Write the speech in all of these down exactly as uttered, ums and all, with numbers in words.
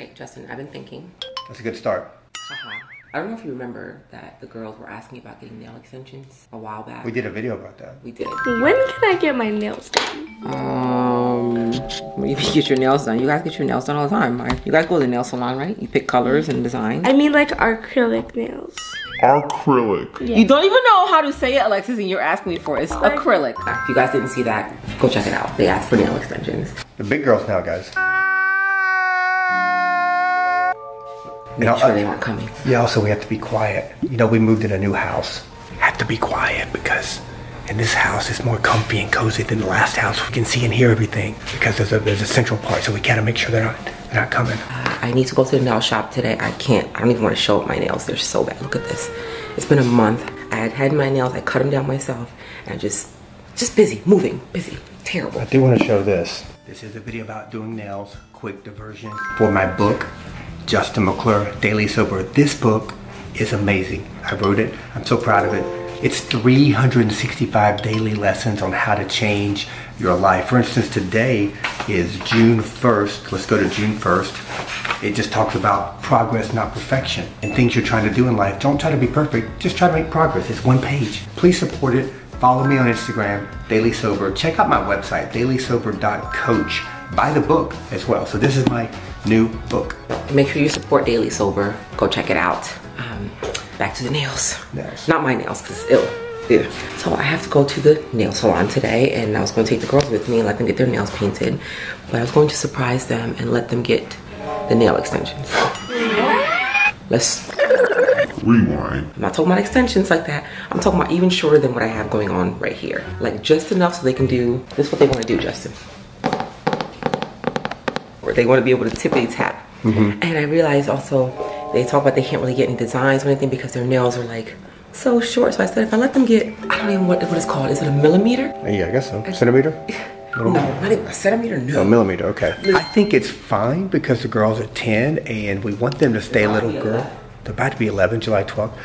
Okay, Justin, I've been thinking. That's a good start. Haha. I don't know if you remember that the girls were asking about getting nail extensions a while back. We did a video about that. We did. When can I get my nails done? Um, you get your nails done. You guys get your nails done all the time. Right? You guys go to the nail salon, right? You pick colors and designs. I mean, like acrylic nails. Acrylic. Yeah. You don't even know how to say it, Alexis, and you're asking me for it. It's acrylic. If you guys didn't see that, go check it out. They asked for nail extensions. The big girls now, guys. Make you know, sure uh, they weren't coming. Yeah, also we have to be quiet. You know, we moved in a new house. Have to be quiet because in this house it's more comfy and cozy than the last house. We can see and hear everything because there's a there's a central part, so we gotta make sure they're not they're not coming. Uh, I need to go to the nail shop today. I can't. I don't even want to show up my nails. They're so bad. Look at this. It's been a month. I had had my nails. I cut them down myself, and I just just busy moving, busy, terrible. I do want to show this. This is a video about doing nails. Quick diversion for my book. Justin McClure, Daily Sober. This book is amazing. I wrote it. I'm so proud of it. It's three hundred sixty-five daily lessons on how to change your life. For instance, today is June first. Let's go to June first. It just talks about progress, not perfection, and things you're trying to do in life. Don't try to be perfect. Just try to make progress. It's one page. Please support it. Follow me on Instagram, Daily Sober. Check out my website, daily sober dot coach. Buy the book as well. So this is my new book. Make sure you support Daily Sober. Go check it out. Um, back to the nails. Yes. Not my nails, because it's ill. Yeah. So I have to go to the nail salon today, and I was going to take the girls with me and let them get their nails painted. But I was going to surprise them and let them get the nail extensions. Let's rewind. I'm not talking about extensions like that. I'm talking about even shorter than what I have going on right here. Like just enough so they can do, this is what they want to do, Justin. They want to be able to tip a tap. Mm-hmm. And I realized also, they talk about they can't really get any designs or anything because their nails are like so short. So I said, if I let them get, I don't even know what, what it's called. Is it a millimeter? Yeah, I guess so. A centimeter? No, not even a centimeter, no. no. A millimeter, okay. I think it's fine because the girls are ten and we want them to stay little girls. They're about to be eleven, July twelfth.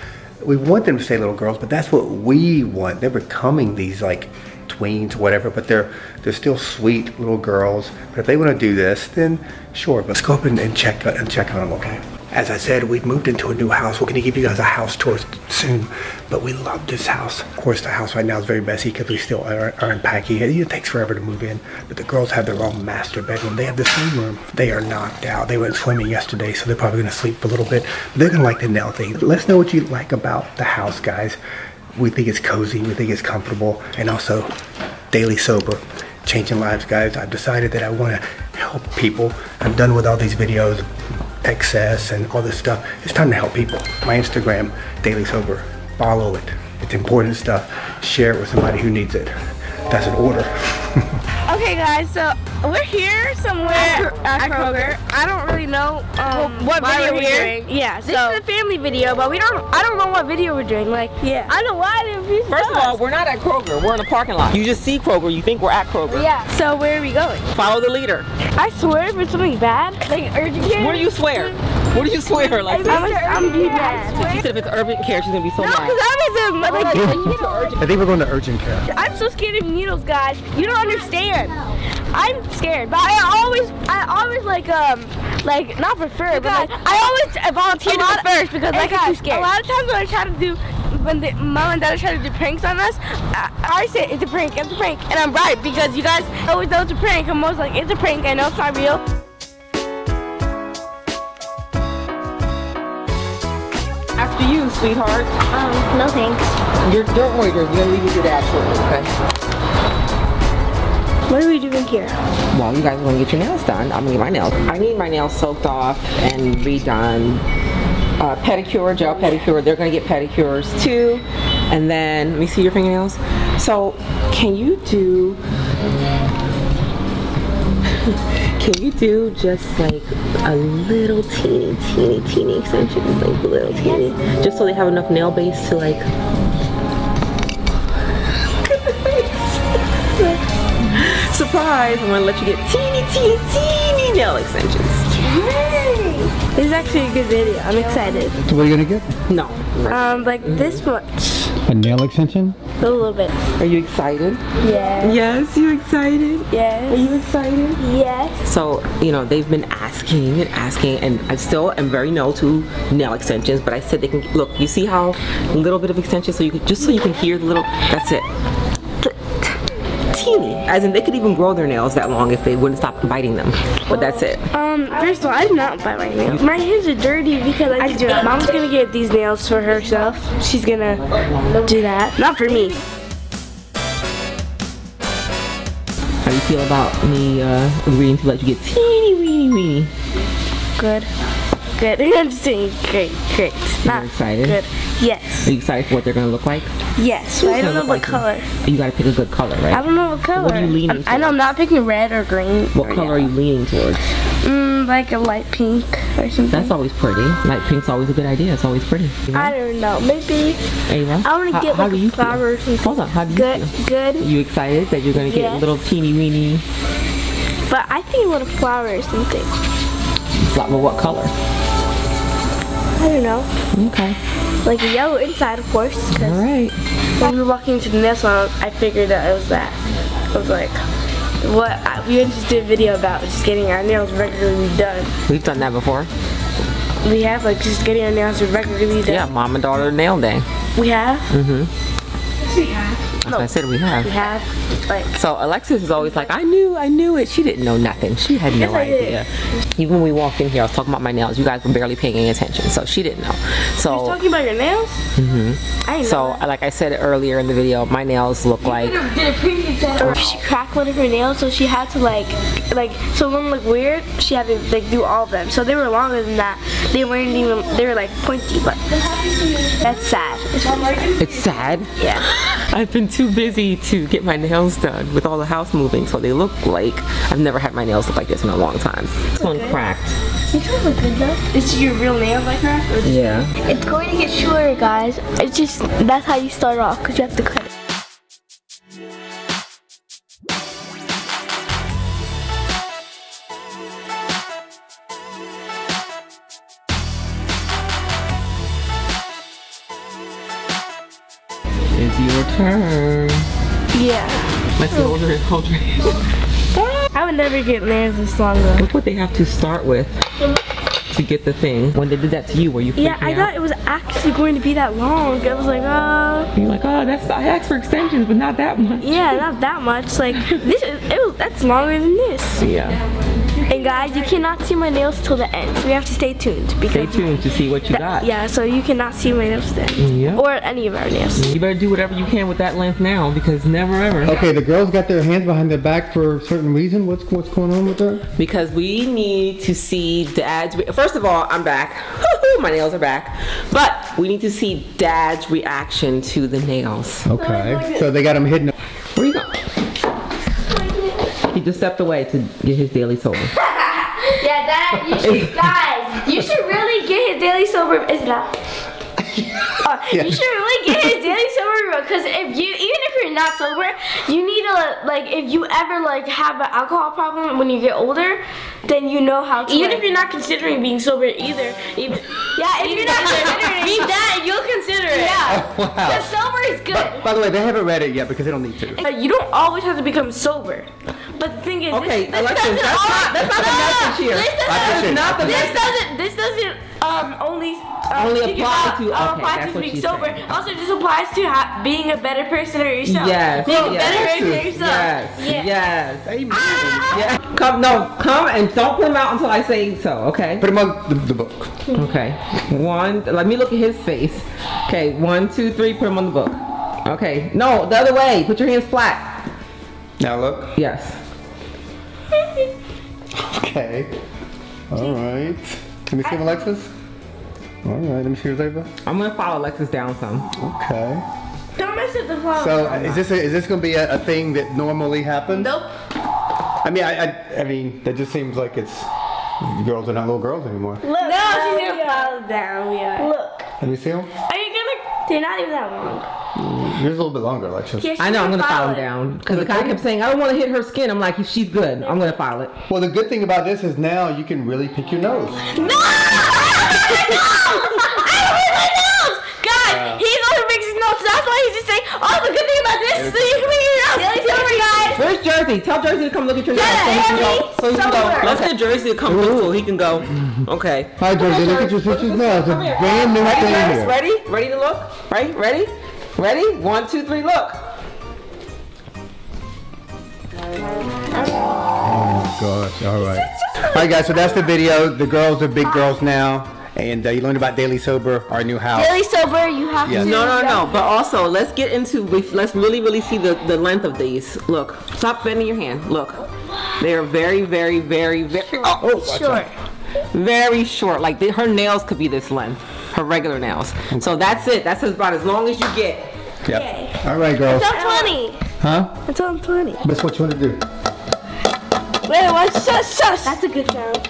We want them to stay little girls, but that's what we want. They're becoming these like tweens, whatever, but they're they're still sweet little girls. But if they want to do this, then sure. But let's go up and, and check and check on them, okay? As I said, we've moved into a new house. We're going to give you guys a house tour soon, but we love this house. Of course, the house right now is very messy because we still are, are unpacking it. It takes forever to move in, but the girls have their own master bedroom. They have the same room. They are knocked out. They went swimming yesterday, so they're probably going to sleep for a little bit. But they're going to like the nail thing. Let us know what you like about the house, guys. We think it's cozy, we think it's comfortable, and also Daily Sober, changing lives, guys. I've decided that I want to help people. I'm done with all these videos, excess and all this stuff. It's time to help people. My Instagram, Daily Sober, follow it. It's important stuff. Share it with somebody who needs it. That's an order. Okay guys, so we're here somewhere at Kroger. I don't really know um, what video we're doing. Yeah, this is a family video, but we don't. I don't know what video we're doing. Like, yeah, I don't know why didn't we. First of all, we're not at Kroger. We're in a parking lot. You just see Kroger. You think we're at Kroger. Yeah. So where are we going? Follow the leader. I swear if it's something bad, like urgent care. Where do you swear? Where do you swear? Like, I'm gonna be bad. She said if it's urgent care, she's gonna be so mad. No, because I was like, urgent. I think we're going to urgent care. I'm so scared of needles, guys. You don't understand. No. I'm scared, but I always, I always like, um, like not prefer, because but like, I always volunteer to go first because like I'm too scared. A lot of times when I try to do, when the mom and dad try to do pranks on us, I, I say it's a prank, it's a prank, and I'm right because you guys always know it's a prank. I'm always like, it's a prank. I know it's not real. After you, sweetheart. Um, no thanks. You're don't worry, girl. You're gonna leave with your dad shortly, okay? What are we doing here? Well, you guys are going to get your nails done. I'm going to get my nails. I need my nails soaked off and redone. Uh, pedicure, gel pedicure. They're going to get pedicures too. And then, let me see your fingernails. So, can you do... Can you do just like a little teeny, teeny, teeny extension? Like a little teeny. Just so they have enough nail base to like... Surprise! I'm gonna let you get teeny, teeny, teeny nail extensions. Yes. This is actually a good video. I'm excited. What are you gonna get? No. Um, like this much. A nail extension? A little bit. Are you excited? Yes. Yes, you excited? Yes. Are you excited? Yes. So, you know, they've been asking and asking, and I still am very no to nail extensions, but I said they can, look, you see how a little bit of extension, so you can, just so you can hear the little, that's it. Teeny, as in they could even grow their nails that long if they wouldn't stop biting them. But that's it. Um, first of all, I do not bite my nails. My hands are dirty because I, I do it. Mom's gonna get these nails for herself. She's gonna do that. Not for me. How do you feel about me uh, agreeing to let you get teeny weeny weeny? Good. Good. I'm just saying great, great. Not You're excited? Good. Yes. Are you excited for what they're gonna look like? Yes, but I don't know what like color. You. you gotta pick a good color, right? I don't know what color. What are you leaning towards? I know I'm not picking red or green. What or color yellow. Are you leaning towards? Mm, like a light pink or something. That's always pretty. Light pink's always a good idea. It's always pretty. You know? I don't know. Maybe. Ava? I want to get how, like flowers. Hold on. How do you good, feel? Good. Good. You excited that you're gonna yes. get a little teeny weeny? But I think I want a flower or something. Well, what color? I don't know. Okay. Like a yellow inside, of course. All right. When we were walking into the nail salon, I figured that it was that. I was like, what? I, we just did a video about just getting our nails regularly done. We've done that before. We have, like, just getting our nails regularly done. Yeah, mom and daughter nail day. We have? Mm-hmm. We have. That's what I said we have. We have like, so Alexis is always like, I knew, I knew it. She didn't know nothing. She had no idea. Even when we walked in here, I was talking about my nails. You guys were barely paying any attention, so she didn't know. So you're talking about your nails? Mm-hmm. I know. So like I said earlier in the video, my nails look like she cracked one of her nails, so she had to like, like so one looked weird. She had to like do all of them. So they were longer than that. They weren't even. They were like pointy, but that's sad. It's, really sad. It's sad. Yeah. I've been too busy to get my nails done with all the house moving, so they look like I've never had my nails look like this in a long time. This one good. Cracked. You don't look good though. Is your real nail like cracked? Or yeah. It's going to get shorter, guys. It's just that's how you start off because you have to cut it. It's your turn. Yeah. Let's hold her, hold her hand. I would never get nails this long though. Look what they have to start with to get the thing. When they did that to you, were you freaking out? Yeah, I thought it was actually going to be that long. I was like, oh. You're like, oh, that's I asked for extensions, but not that much. Yeah, not that much. Like this, is, it was that's longer than this. Yeah. And guys, you cannot see my nails till the end. So we have to stay tuned. Because stay tuned to see what you got. Yeah, so you cannot see my nails then. Yep. Or any of our nails. You better do whatever you can with that length now because never ever. Okay, the girls got their hands behind their back for a certain reason. What's what's going on with that? Because we need to see Dad's. First of all, I'm back. My nails are back. But we need to see Dad's reaction to the nails. Okay, so they got them hidden. Where you go? He just stepped away to get his Daily Sober. Yeah, that you should, guys, you should really get his Daily Sober. Is that? Uh, yeah. You should really get his Daily Sober because if you, even if you're not sober, you need to like if you ever like have an alcohol problem when you get older, then you know how to. Even like, if you're not considering being sober either, even, yeah, if you're not considering it, be that and you'll consider it. Yeah, oh, wow. Because sober is good. But, by the way, they haven't read it yet because they don't need to. Uh, you don't always have to become sober. But the thing is, okay, this, Alexis, this that's, not, that's not the message here. This doesn't, not the this doesn't, this doesn't um, only, um, only apply to, um, okay, apply that's to being sober. Saying. Also, it just applies to ha being a better person or yourself. Yes. Being yes. a better person or yourself. Yes. Yes. yes. Amen. Ah. Yeah. Come, no, come and don't put him out until I say so, okay? Put him on the, the book. Okay. One, let me look at his face. Okay, one, two, three, put him on the book. Okay. No, the other way. Put your hands flat. Now look. Yes. Okay. All right. Let me see Alexis. All right. Let me see your Zayba. I'm gonna follow Alexis down some. Okay. Don't mess up the flower. So is this a, is this gonna be a, a thing that normally happens? Nope. I mean, I, I I mean that just seems like it's girls are not little girls anymore. Look. No, she's gonna follow down. Yeah. Look. Let me see them. Are you gonna? They're not even that long. Yours a little bit longer, Alexis. Yeah, I know, I'm going to file it down. Because the guy kept saying, I don't want to hit her skin. I'm like, she's good. I'm going to file it. Well, the good thing about this is now you can really pick your nose. No! I don't hit my nose! I don't hit my nose! Guys, yeah. He also makes his nose know, so that's why he's just saying, oh, the good thing about this is that you can make your own Daily Sober, guys. Where's Jersey? Tell Jersey to come look at your yeah, house. So he can go. Let's get Jersey to come look so he can go. Okay. Hi, Jersey. Look at your pictures now. It's a brand new thing here. Ready? Ready to look? Right? Ready? Ready? One, two, three, look. Oh, gosh. All right. All right, guys. So that's the video. The girls are big girls now. And uh, you learned about Daily Sober, our new house. Daily Sober, you have yes. to. No, no, no. But also, let's get into, let's really, really see the, the length of these. Look. Stop bending your hand. Look. They are very, very, very, very short. Oh, oh, short. Very short. Like, they, her nails could be this length. Her regular nails. Okay. So that's it. That's about as long as you get. Yep. Okay. All right, girls. It's on twenty. Huh? It's on twenty. That's what you want to do. Wait, what? Shush, shush. That's a good sound.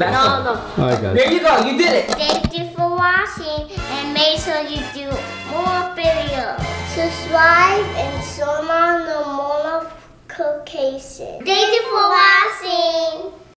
No, no. All right, guys. There you go. You did it. Thank you for watching, and make sure you do more videos. Subscribe and show on the more notifications. Thank you for watching.